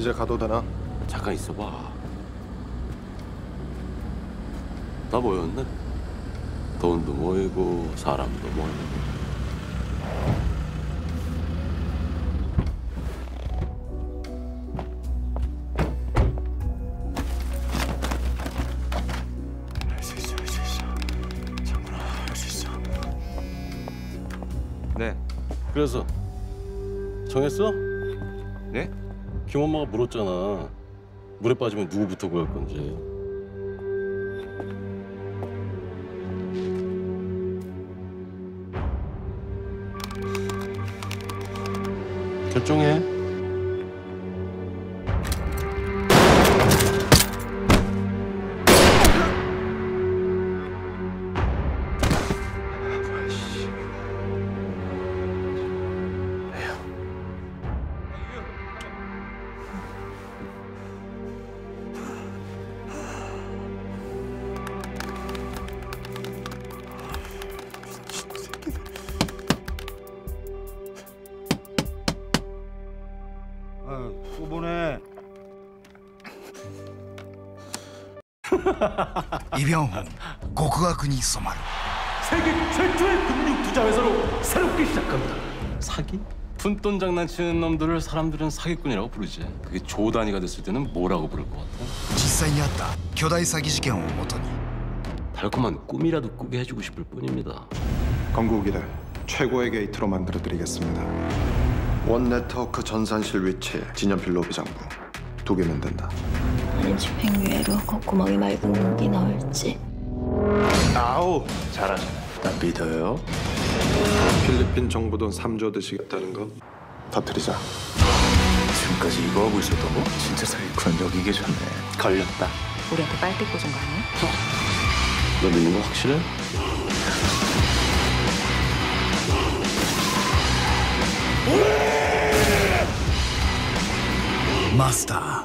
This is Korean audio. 이제 가도 되나? 잠깐 있어봐. 다 모였네. 돈도 모이고 사람도 모이고. 네. 그래서 정했어? 네? 김엄마가 물었잖아. 물에 빠지면 누구부터 구할 건지. 결정해. 보네. 이병훈 고쿠가쿠니 소마루. 세계 최초의 금융 투자 회사로 새롭게 시작합니다. 사기? 푼돈 장난치는 놈들을 사람들은 사기꾼이라고 부르지. 그게 조 단위가 됐을 때는 뭐라고 부를 것 같아? 실제에 있었던 교대 사기 사건을 모토니 달콤한 꿈이라도 꾸게 해주고 싶을 뿐입니다. 건국이를 최고의 게이트로 만들어드리겠습니다. 원네트워크 전산실 위치, 진연필 로비장부 2개면 된다. 한 집행 위에로 콧구멍이 맑은 공기 나올지. 아우! 잘하시네. 나 믿어요. 필리핀 정부 돈 3조 드시겠다는 거? 터뜨리자. 지금까지 이거 하고 있었던 거? 진짜 사기꾼 여기게 좋네. 걸렸다. 우리한테 빨대 꽂은 거 아니야? 너 믿는 거 확실해? 마스터.